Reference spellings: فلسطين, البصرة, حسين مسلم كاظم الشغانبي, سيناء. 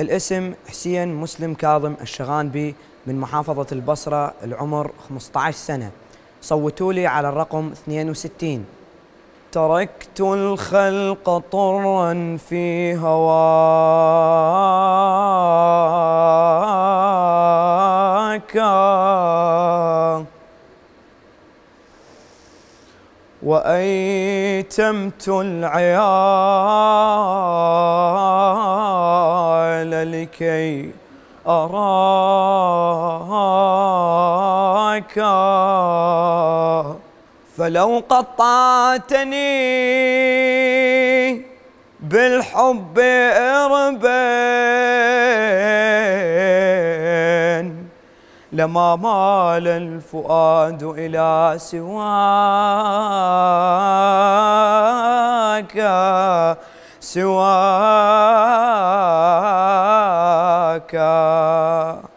الاسم حسين مسلم كاظم الشغانبي من محافظة البصرة، العمر 15 سنة. صوتوا لي على الرقم 62. تركت الخلق طرا في هواك، وأيتمت العيال لكي أراك، فلو قطعتني بالحب إربين لما مال الفؤاد إلى سواك.